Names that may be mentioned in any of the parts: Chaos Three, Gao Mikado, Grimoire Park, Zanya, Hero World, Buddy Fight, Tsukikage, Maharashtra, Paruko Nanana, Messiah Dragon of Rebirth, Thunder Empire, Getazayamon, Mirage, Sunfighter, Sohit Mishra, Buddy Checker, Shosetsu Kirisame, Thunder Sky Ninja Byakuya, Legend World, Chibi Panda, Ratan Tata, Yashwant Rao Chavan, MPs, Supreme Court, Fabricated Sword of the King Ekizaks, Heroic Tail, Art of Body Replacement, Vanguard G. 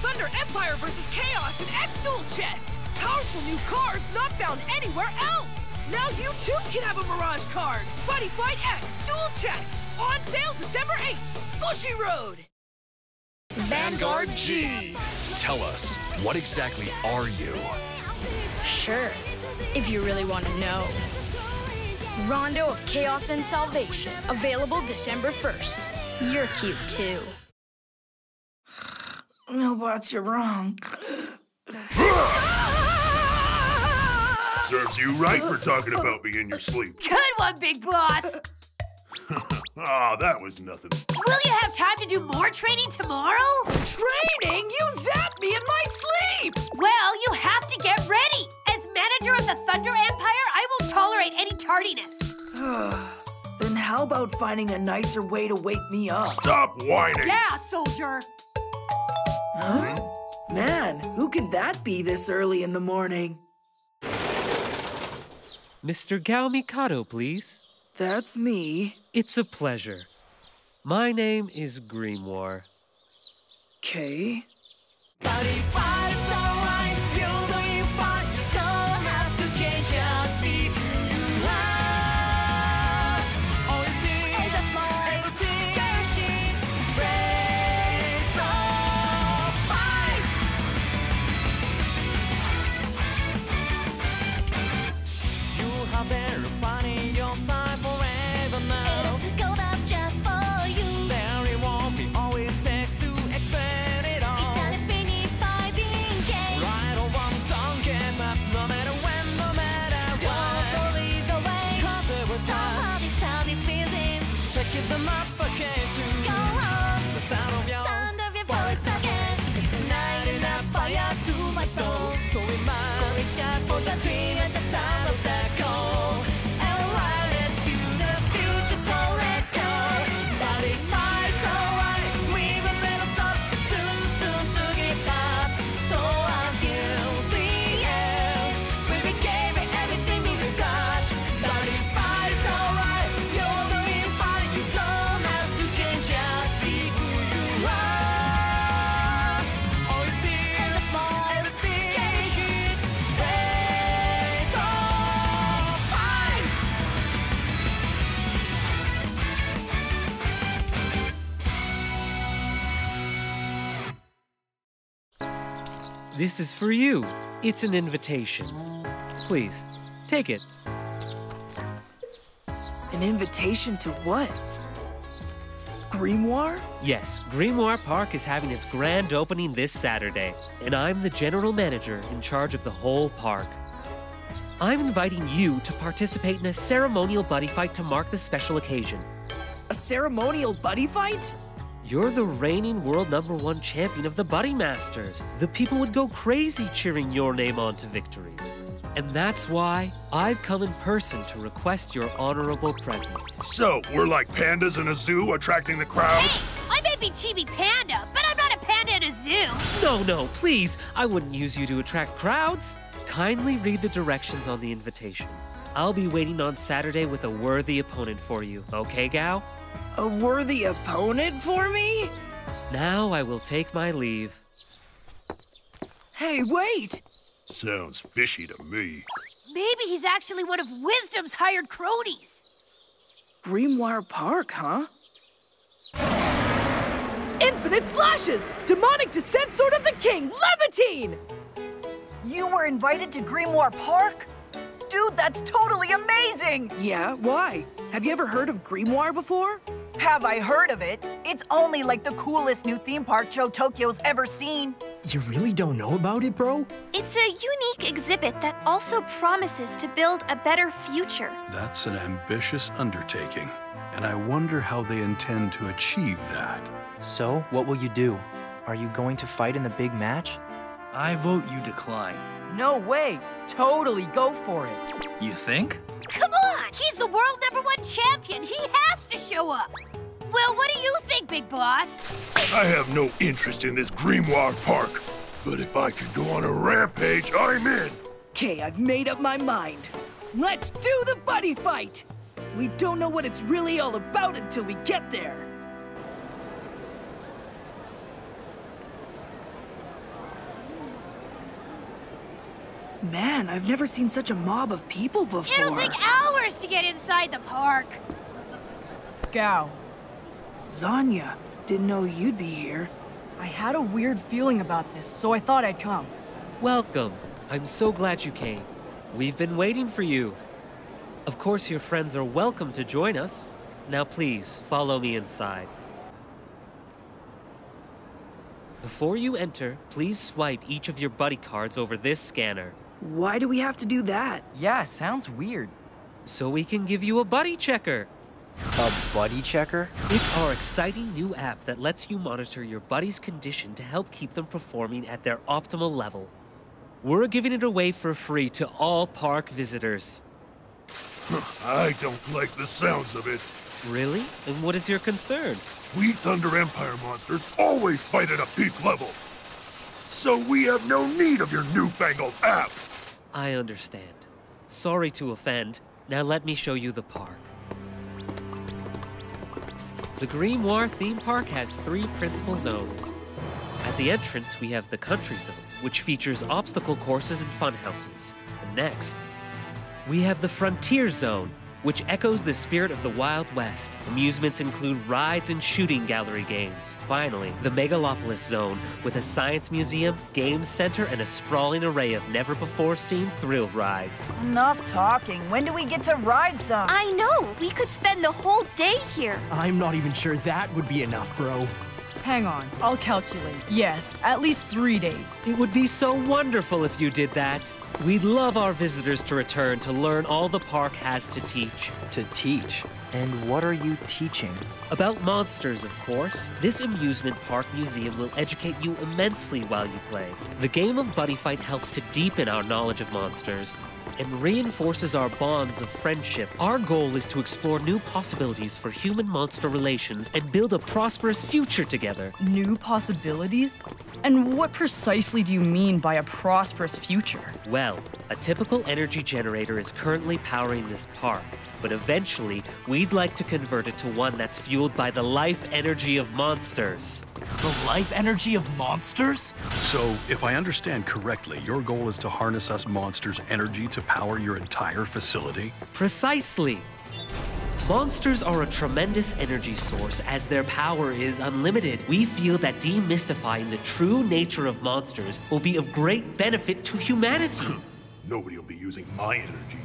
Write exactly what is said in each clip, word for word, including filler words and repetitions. Thunder Empire versus Chaos in X-Duel Chest! Powerful new cards not found anywhere else! Now you too can have a Mirage card! Buddy Fight X Duel Chest! On sale December eighth! Bushiroad! Vanguard G! Tell us, what exactly are you? Sure, if you really want to know. Rondo of Chaos and Salvation, available December first. You're cute too. No, bots, you're wrong. Serves you right for talking about me in your sleep. Good one, big boss! Ah, oh, that was nothing. Will you have time to do more training tomorrow? Training? You zapped me in my sleep! Well, you have to get ready! As manager of the Thunder Empire, I won't tolerate any tardiness. Then how about finding a nicer way to wake me up? Stop whining! Yeah, soldier! Huh? Man, who could that be this early in the morning? Mister Gao Mikado, please. That's me. It's a pleasure. My name is Grimoire. Okay. This is for you. It's an invitation. Please, take it. An invitation to what? Grimoire? Yes, Grimoire Park is having its grand opening this Saturday, and I'm the general manager in charge of the whole park. I'm inviting you to participate in a ceremonial buddy fight to mark the special occasion. A ceremonial buddy fight? You're the reigning world number one champion of the Buddy Masters. The people would go crazy cheering your name on to victory. And that's why I've come in person to request your honorable presence. So, we're like pandas in a zoo attracting the crowd? Hey, I may be Chibi Panda, but I'm not a panda in a zoo. No, no, please. I wouldn't use you to attract crowds. Kindly read the directions on the invitation. I'll be waiting on Saturday with a worthy opponent for you. Okay, Gao? A worthy opponent for me? Now I will take my leave. Hey, wait! Sounds fishy to me. Maybe he's actually one of Wisdom's hired cronies. Grimoire Park, huh? Infinite Slashes! Demonic Descent Sword of the King Levitine! You were invited to Grimoire Park? Dude, that's totally amazing! Yeah, why? Have you ever heard of Grimoire before? Have I heard of it? It's only like the coolest new theme park Joe Tokyo's ever seen. You really don't know about it, bro? It's a unique exhibit that also promises to build a better future. That's an ambitious undertaking, and I wonder how they intend to achieve that. So, what will you do? Are you going to fight in the big match? I vote you decline. No way! Totally go for it! You think? Come on! He's the world number one champion! He has to show up! Well, what do you think, Big Boss? I have no interest in this Grimoire Park, but if I could go on a rampage, I'm in! Okay, I've made up my mind. Let's do the buddy fight! We don't know what it's really all about until we get there. Man, I've never seen such a mob of people before. It'll take hours to get inside the park. Gao. Zanya, didn't know you'd be here. I had a weird feeling about this, so I thought I'd come. Welcome. I'm so glad you came. We've been waiting for you. Of course, your friends are welcome to join us. Now please, follow me inside. Before you enter, please swipe each of your buddy cards over this scanner. Why do we have to do that? Yeah, sounds weird. So we can give you a buddy checker. A buddy checker? It's our exciting new app that lets you monitor your buddy's condition to help keep them performing at their optimal level. We're giving it away for free to all park visitors. I don't like the sounds of it. Really? And what is your concern? We Thunder Empire monsters always fight at a peak level. So we have no need of your newfangled app. I understand. Sorry to offend. Now let me show you the park. The Grimoire theme park has three principal zones. At the entrance, we have the Country Zone, which features obstacle courses and fun houses. And next, we have the Frontier Zone, which echoes the spirit of the Wild West. Amusements include rides and shooting gallery games. Finally, the Megalopolis Zone, with a science museum, game center, and a sprawling array of never-before-seen thrill rides. Enough talking. When do we get to ride some? I know. We could spend the whole day here. I'm not even sure that would be enough, bro. Hang on. I'll calculate. Yes, at least three days. It would be so wonderful if you did that. We'd love our visitors to return to learn all the park has to teach. To teach? And what are you teaching? About monsters, of course. This amusement park museum will educate you immensely while you play. The game of Buddy Fight helps to deepen our knowledge of monsters and reinforces our bonds of friendship. Our goal is to explore new possibilities for human-monster relations and build a prosperous future together. New possibilities? And what precisely do you mean by a prosperous future? Well, a typical energy generator is currently powering this park, but eventually, we'd like to convert it to one that's fueled by the life energy of monsters. The life energy of monsters? So, if I understand correctly, your goal is to harness us monsters' energy to power your entire facility? Precisely. Monsters are a tremendous energy source, as their power is unlimited. We feel that demystifying the true nature of monsters will be of great benefit to humanity. Nobody will be using my energy.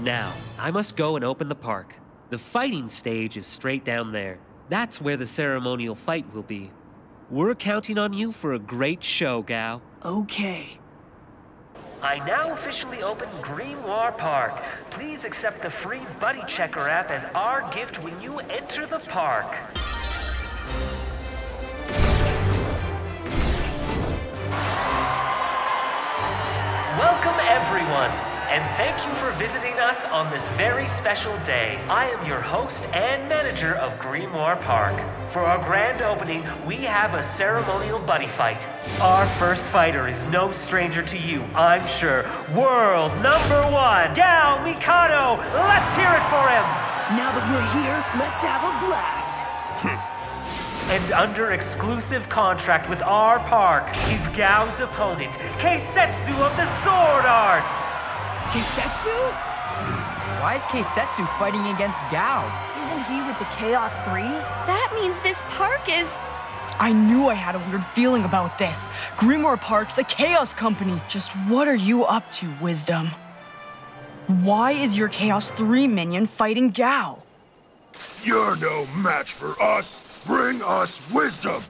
Now, I must go and open the park. The fighting stage is straight down there. That's where the ceremonial fight will be. We're counting on you for a great show, Gao. Okay. I now officially open Grimoire Park. Please accept the free Buddy Checker app as our gift when you enter the park. Welcome, everyone, and thank you for visiting us on this very special day. I am your host and manager of Grimoire Park. For our grand opening, we have a ceremonial buddy fight. Our first fighter is no stranger to you, I'm sure. World number one, Gao Mikado! Let's hear it for him! Now that we're here, let's have a blast! And under exclusive contract with our park, he's Gao's opponent, Keisetsu of the Sword Arts! Keisetsu? Why is Keisetsu fighting against Gao? Isn't he with the Chaos Three? That means this park is... I knew I had a weird feeling about this. Grimoire Park's a Chaos company. Just what are you up to, Wisdom? Why is your Chaos Three minion fighting Gao? You're no match for us. Bring us Wisdom.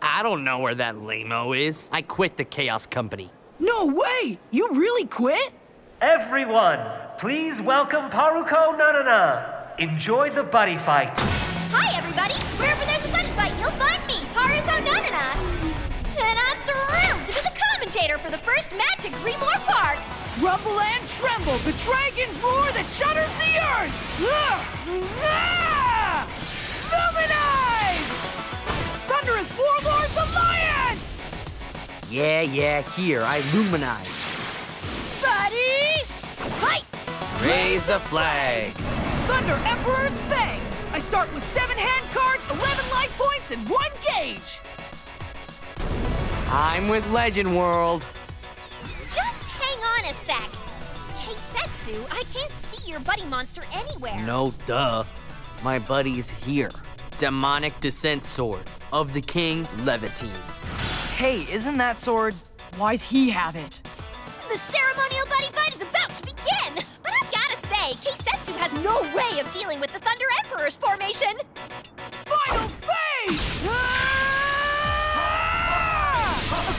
I don't know where that lame-o is. I quit the Chaos company. No way! You really quit? Everyone, please welcome Paruko Nanana. Enjoy the buddy fight. Hi, everybody. Wherever there's a buddy fight, you'll find me, Paruko Nanana. And I'm thrilled to be the commentator for the first match at Grimoire Park. Rumble and tremble, the dragon's roar that shudders the earth. Luminize! Thunderous Warlords Alliance! Yeah, yeah, here, I luminize. Buddy! Fight! Raise the flag! Thunder Emperor's Fangs! I start with seven hand cards, eleven life points, and one gauge! I'm with Legend World. Just hang on a sec. Keisetsu, I can't see your buddy monster anywhere. No duh. My buddy's here. Demonic Descent Sword of the King Levitine. Hey, isn't that sword? Why's he have it? The ceremonial buddy fight is about to begin! But I've gotta say, Keisetsu has no way of dealing with the Thunder Emperor's formation! Final phase! Ah!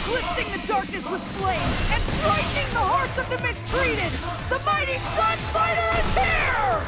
Eclipsing the darkness with flame and brightening the hearts of the mistreated! The mighty Sunfighter is here!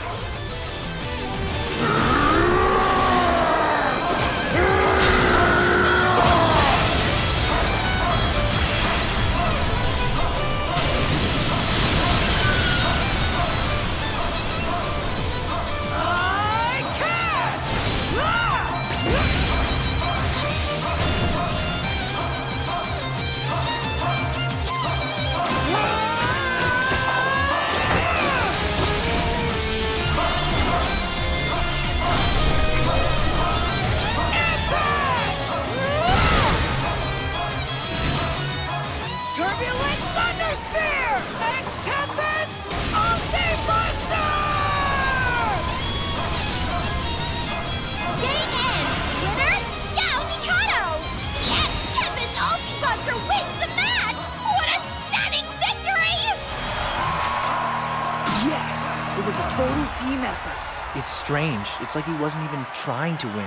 It's strange. It's like he wasn't even trying to win.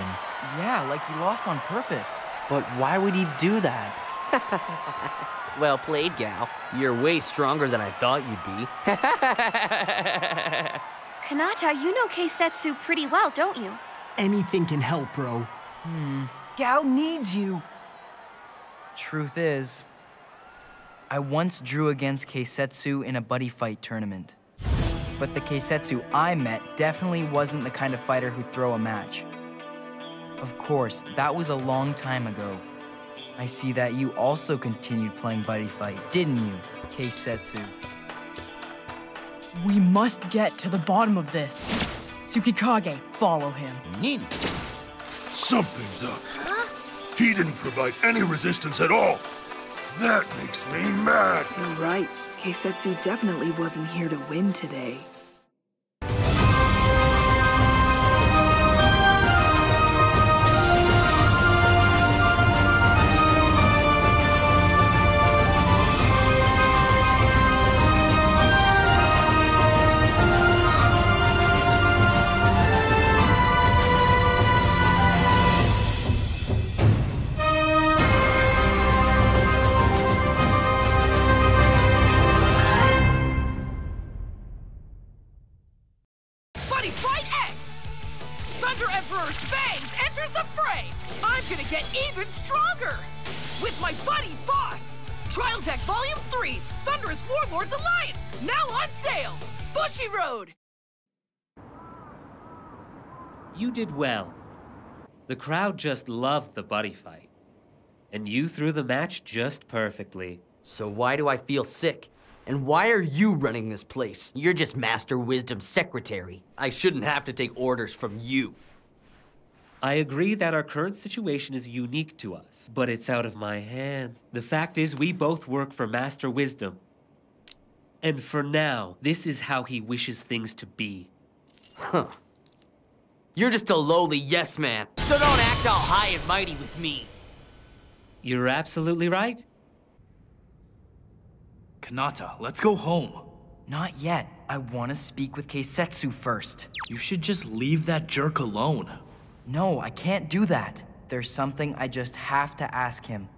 Yeah, like he lost on purpose. But why would he do that? Well played, Gal. You're way stronger than I thought you'd be. Kanata, you know Keisetsu pretty well, don't you? Anything can help, bro. Hmm. Gal needs you. Truth is, I once drew against Keisetsu in a buddy fight tournament. But the Keisetsu I met definitely wasn't the kind of fighter who'd throw a match. Of course, that was a long time ago. I see that you also continued playing Buddy Fight, didn't you, Keisetsu? We must get to the bottom of this. Tsukikage, follow him. Ninja. Something's up. Huh? He didn't provide any resistance at all. That makes me mad. You're right. Keisetsu definitely wasn't here to win today. You did well. The crowd just loved the buddy fight. And you threw the match just perfectly. So why do I feel sick? And why are you running this place? You're just Master Wisdom's secretary. I shouldn't have to take orders from you. I agree that our current situation is unique to us, but it's out of my hands. The fact is, we both work for Master Wisdom. And for now, this is how he wishes things to be. Huh. You're just a lowly yes man, so don't act all high and mighty with me. You're absolutely right. Kanata, let's go home. Not yet. I want to speak with Keisetsu first. You should just leave that jerk alone. No, I can't do that. There's something I just have to ask him.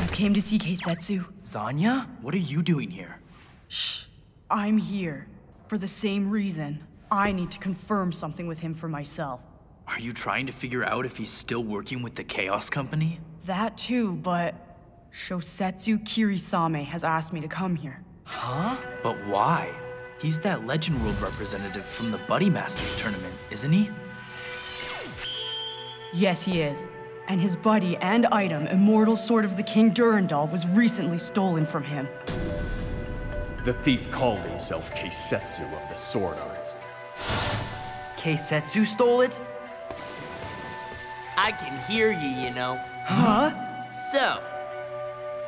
You came to see Keisetsu? Zanya? What are you doing here? Shh. I'm here for the same reason. I need to confirm something with him for myself. Are you trying to figure out if he's still working with the Chaos Company? That too, but Shosetsu Kirisame has asked me to come here. Huh? But why? He's that Legend World representative from the Buddy Masters tournament, isn't he? Yes, he is. And his buddy and item, Immortal Sword of the King Durandal, was recently stolen from him. The thief called himself Keisetsu of the Sword Arts. Keisetsu stole it? I can hear you, you know. Huh? So,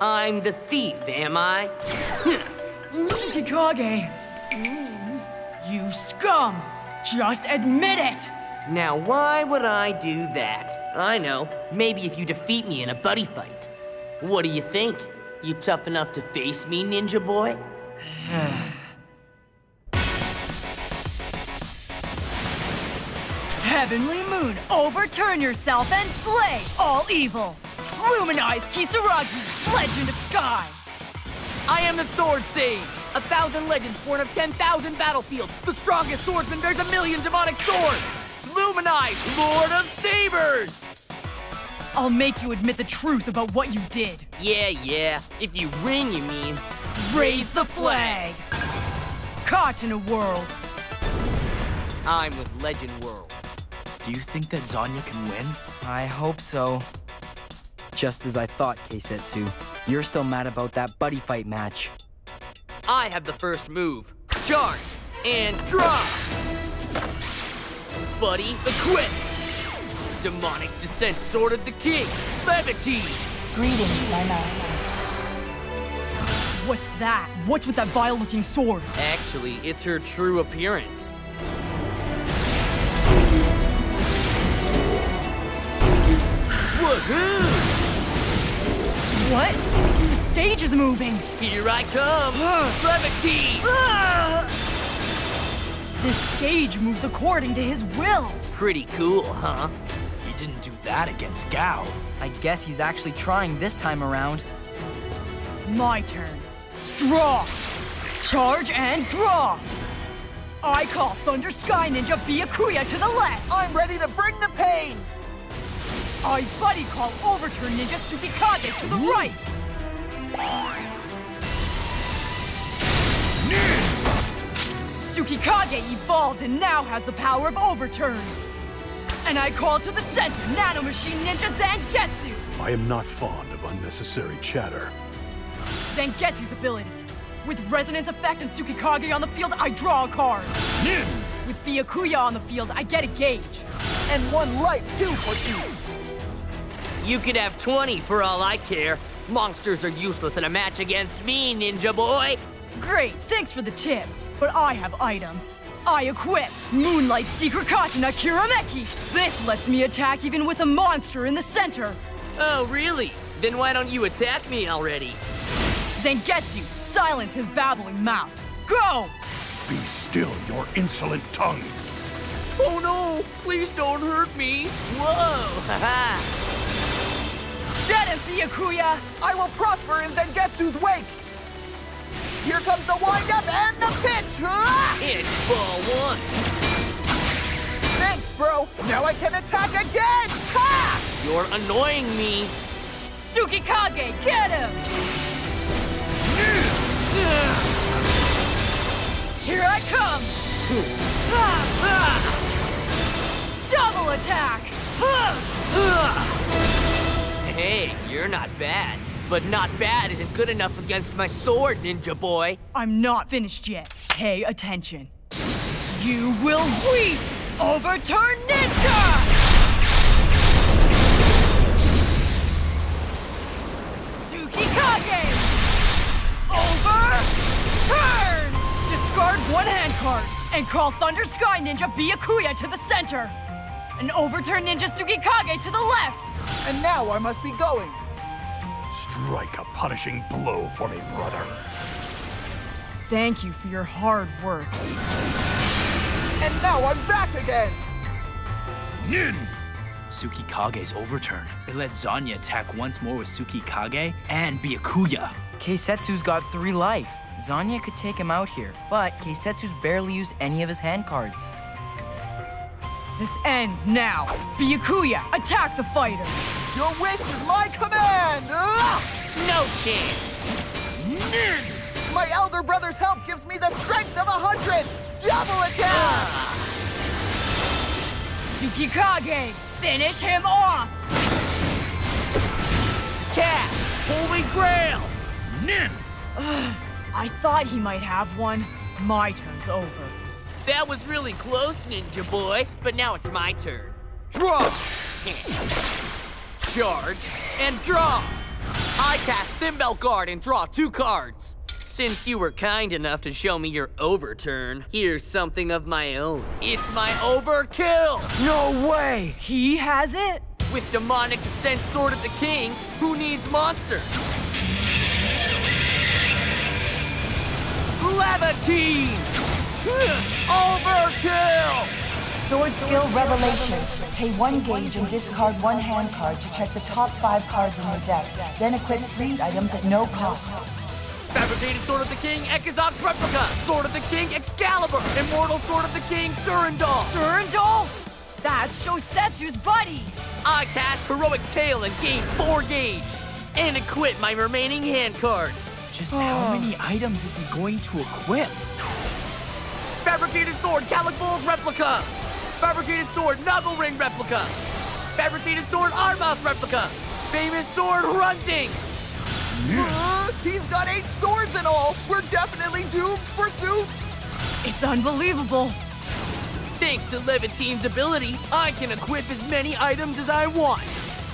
I'm the thief, am I? Tsukikage! You scum! Just admit it! Now why would I do that? I know, maybe if you defeat me in a buddy fight. What do you think? You tough enough to face me, ninja boy? Heavenly Moon, overturn yourself and slay all evil! Luminize Kisaragi, Legend of Sky! I am the Sword Sage, a thousand legends born of ten thousand battlefields, the strongest swordsman bears a million demonic swords! Luminize, Lord of Sabers! I'll make you admit the truth about what you did. Yeah, yeah, if you win, you mean. Raise the flag! Caught in a world. I'm with Legend World. Do you think that Zanya can win? I hope so. Just as I thought, Keisetsu. You're still mad about that buddy fight match. I have the first move. Charge and drop! Buddy, equip! Demonic Descent Sword of the King, Levitine! Greetings, my master. What's that? What's with that vile-looking sword? Actually, it's her true appearance. Woohoo! What? The stage is moving! Here I come! Levitine! Uh, this stage moves according to his will! Pretty cool, huh? He didn't do that against Gao. I guess he's actually trying this time around. My turn. Draw! Charge and draw! I call Thunder Sky Ninja Byakuya to the left! I'm ready to bring the pain! I buddy call Overturn Ninja Tsukikage to the right! Tsukikage evolved and now has the power of Overturn! And I call to the center Nanomachine Ninja Zangetsu! I am not fond of unnecessary chatter. Zangetsu's ability. With Resonance Effect and Tsukikage on the field, I draw a card. Nin. With Byakuya on the field, I get a gauge. And one life, too, for you! You could have twenty for all I care. Monsters are useless in a match against me, ninja boy. Great, thanks for the tip. But I have items. I equip Moonlight Seeker Katana Kirameki. This lets me attack even with a monster in the center. Oh, really? Then why don't you attack me already? Zangetsu, silence his babbling mouth. Go! Be still, your insolent tongue. Oh no, please don't hurt me. Whoa, haha. Get him, Byakuya! I will prosper in Zangetsu's wake! Here comes the wind-up and the pitch! Ah! It's ball one! Thanks, bro! Now I can attack again! Ha! You're annoying me! Tsukikage, get him! Here I come! Ah! Ah! Double attack! Ah! Hey, you're not bad, but not bad isn't good enough against my sword, ninja boy. I'm not finished yet. Pay attention. You will weep! Overturn Ninja! Tsukikage! Overturn! Discard one hand card and call Thunder Sky Ninja Byakuya to the center. And overturn Ninja Tsukikage to the left! And now I must be going. Strike a punishing blow for me, brother. Thank you for your hard work. And now I'm back again. Nin! Tsukikage's overturn. It let Zanya attack once more with Tsukikage and Byakuya. Keisetsu's got three life. Zanya could take him out here, but Keisetsu's barely used any of his hand cards. This ends now. Byakuya, attack the fighter! Your wish is my command! Ah! No chance! Nerd. My elder brother's help gives me the strength of a hundred! Double attack! Ah. Tsukikage, finish him off! Cat, Holy Grail! Nin! Uh, I thought he might have one. My turn's over. That was really close, ninja boy, but now it's my turn. Draw! Charge and draw! I cast Simbel Guard and draw two cards. Since you were kind enough to show me your overturn, here's something of my own. It's my overkill! No way! He has it? With Demonic Descent Sword of the King, who needs monsters? Levatine! Overkill! Sword Skill Revelation. Pay one gauge and discard one hand card to check the top five cards in your deck. Then equip three items at no cost. Fabricated Sword of the King Ekizaks Replica. Sword of the King Excalibur. Immortal Sword of the King Durandal. Durandal? That's Shosetsu's buddy! I cast Heroic Tail and gain four gauge. And equip my remaining hand cards. Just oh. How many items is he going to equip? Fabricated Sword Calicbold Replica! Fabricated Sword Nuggle Ring Replica! Fabricated Sword Armhouse Replica! Famous Sword Runting! Yeah. Uh, he's got eight swords in all! We're definitely doomed for soup! It's unbelievable! Thanks to Levitine's ability, I can equip as many items as I want!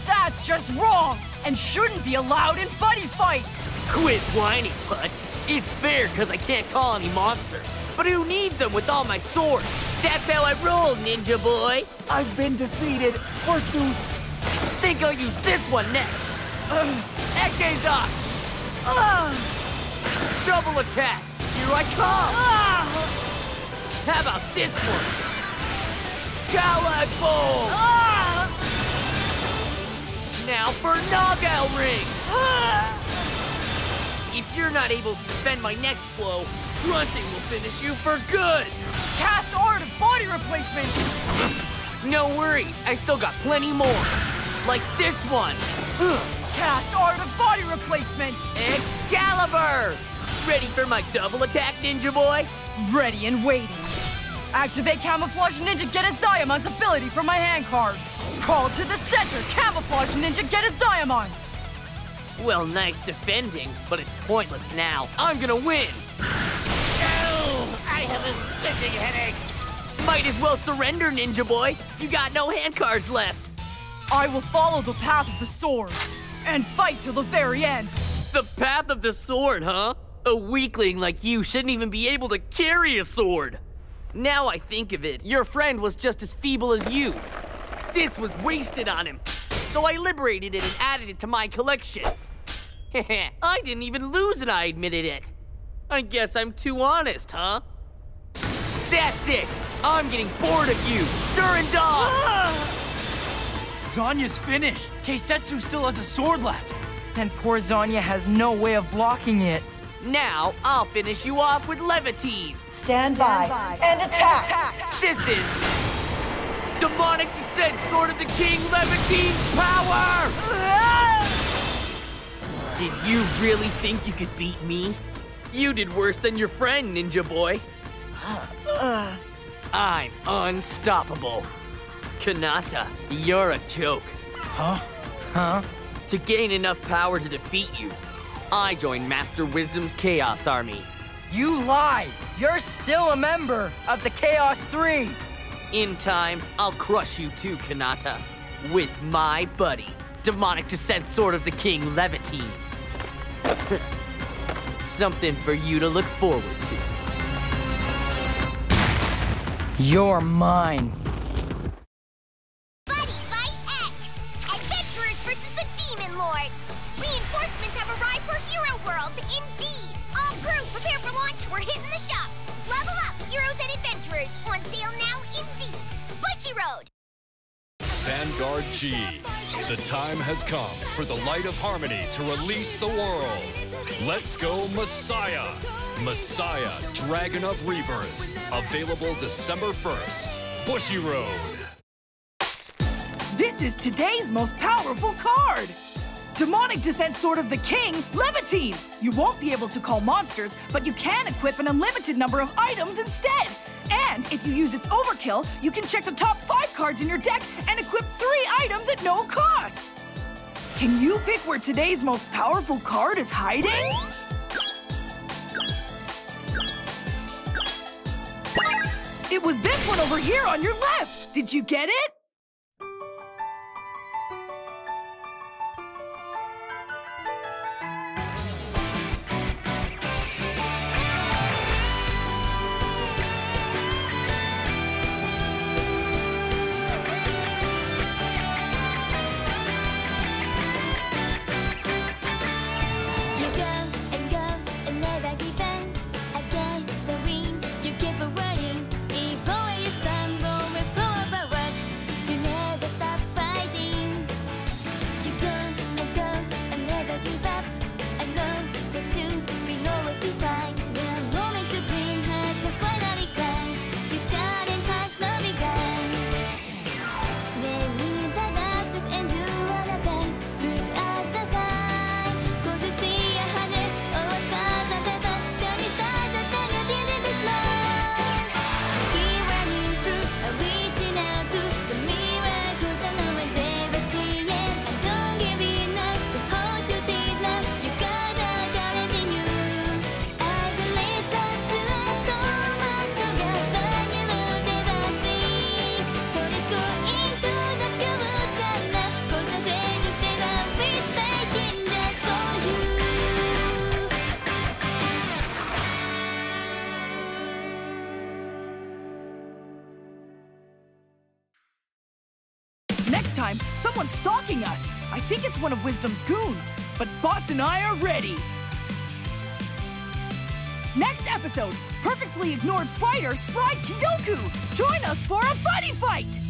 That's just wrong! And shouldn't be allowed in Buddy Fight! Quit whining, putz. It's fair because I can't call any monsters. But who needs them with all my swords? That's how I roll, ninja boy. I've been defeated, forsooth. Think I'll use this one next. Ekizaks! Uh. Double attack! Here I come! Uh. How about this one? Galacbolt! Uh. Now for Nagal Ring! Uh. If you're not able to defend my next blow, grunting will finish you for good! Cast Art of Body Replacement! No worries, I still got plenty more. Like this one! Cast Art of Body Replacement! Excalibur! Ready for my double attack, ninja boy? Ready and waiting. Activate Camouflage Ninja Getazayamon's ability for my hand cards. Call to the center, Camouflage Ninja Getazayamon! Well, nice defending, but it's pointless now. I'm gonna win! Oh, I have a splitting headache! Might as well surrender, ninja boy! You got no hand cards left! I will follow the path of the swords, and fight till the very end! The path of the sword, huh? A weakling like you shouldn't even be able to carry a sword! Now I think of it, your friend was just as feeble as you. This was wasted on him, so I liberated it and added it to my collection. Heh, I didn't even lose and I admitted it. I guess I'm too honest, huh? That's it! I'm getting bored of you! Durandal! Ah! Zanya's finished! Keisetsu still has a sword left! And poor Zanya has no way of blocking it. Now, I'll finish you off with Levitine! Stand, Stand by, by and attack! And attack. This is... Demonic Descent Sword of the King Levitine's power! Ah! Did you really think you could beat me? You did worse than your friend, ninja boy. Uh, I'm unstoppable. Kanata, you're a joke. Huh? Huh? To gain enough power to defeat you, I joined Master Wisdom's Chaos Army. You lie! You're still a member of the Chaos Three! In time, I'll crush you too, Kanata. With my buddy, Demonic Descent Sword of the King Levitine. Something for you to look forward to. You're mine. Buddy Fight X! Adventurers versus the Demon Lords! Reinforcements have arrived for Hero World, indeed! All crew prepare for launch, we're hitting the shops! Level up, heroes and adventurers! On sale now, indeed! Bushiroad! Vanguard G. The time has come for the Light of Harmony to release the world. Let's go Messiah. Messiah Dragon of Rebirth. Available December first. Bushiroad. This is today's most powerful card. Demonic Descent Sword of the King, Levitine. You won't be able to call monsters, but you can equip an unlimited number of items instead. And if you use its overkill, you can check the top five cards in your deck and equip three items at no cost! Can you pick where today's most powerful card is hiding? It was this one over here on your left! Did you get it? time, someone's stalking us. I think it's one of Wisdom's goons, but Bots and I are ready. Next episode, perfectly ignored fighter Slide Kidoku. Join us for a buddy fight!